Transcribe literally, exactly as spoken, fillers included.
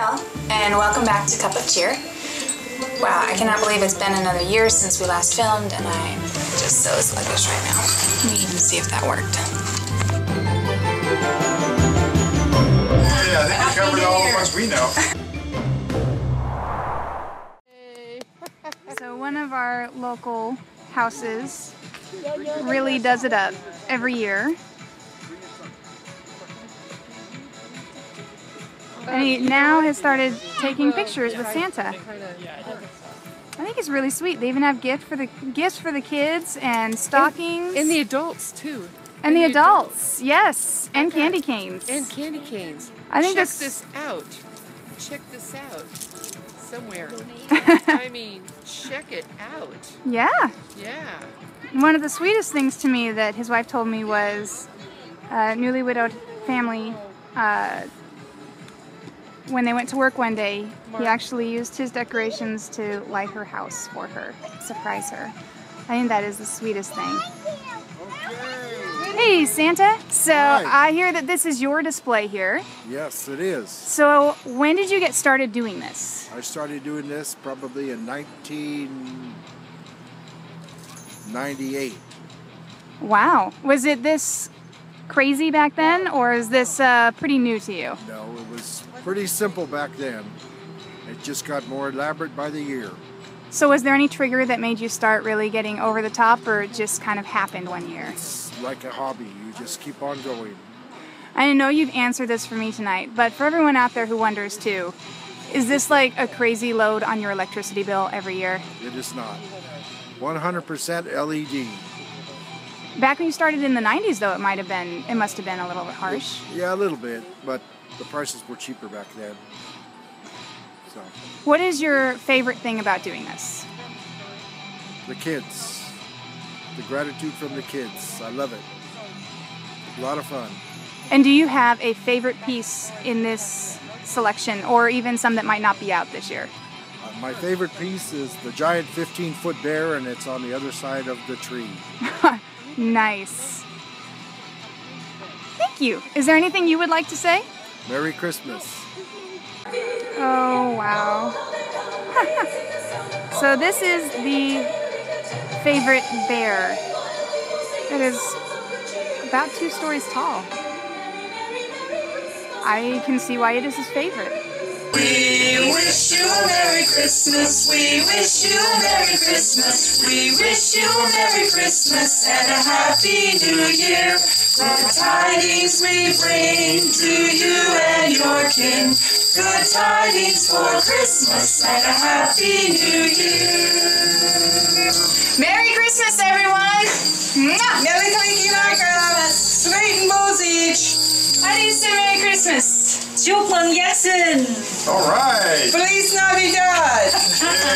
y'all, and welcome back to Cup of Cheer. Wow, I cannot believe it's been another year since we last filmed, and I'm just so sluggish right now. We need to see if that worked. Yeah, I think we covered all the ones we know. So one of our local houses really does it up every year. And he now has started taking pictures with Santa. I think it's really sweet. They even have gift for the gifts for the kids and stockings. And, and the adults too. And, and the, the adults, adults, yes. And candy canes. And candy canes. I think Check that's... this out. Check this out. Somewhere. I mean, check it out. Yeah. Yeah. One of the sweetest things to me that his wife told me was a newly widowed family. Uh, When they went to work one day, he actually used his decorations to light her house for her, surprise her. I think that is the sweetest thing. Okay. Hey, Santa. So right. I hear that this is your display here. Yes, it is. So when did you get started doing this? I started doing this probably in nineteen ninety-eight. Wow. Was it this crazy back then, or is this uh, pretty new to you? No, it was pretty simple back then. It just got more elaborate by the year. So was there any trigger that made you start really getting over the top, or it just kind of happened one year? It's like a hobby. You just keep on going. I know you've answered this for me tonight, but for everyone out there who wonders too, is this like a crazy load on your electricity bill every year? It is not. one hundred percent L E D. Back when you started in the nineties, though, it might have been, it must have been a little bit harsh. Yeah, a little bit, but the prices were cheaper back then. So. What is your favorite thing about doing this? The kids. The gratitude from the kids. I love it. A lot of fun. And do you have a favorite piece in this selection, or even some that might not be out this year? Uh, my favorite piece is the giant fifteen-foot bear, and it's on the other side of the tree. Nice. Thank you. Is there anything you would like to say? Merry Christmas. Oh, wow. So this is the favorite bear. It is about two stories tall. I can see why it is his favorite. We wish you a Merry Christmas, we wish you a Merry Christmas, we wish you a Merry Christmas and a Happy New Year. Good tidings we bring to you and your kin. Good tidings for Christmas and a Happy New Year. Merry Christmas, everyone! Mwah! Merry Christmas! Sweet and bozic! How do you say Merry Christmas? All right. Feliz Navidad.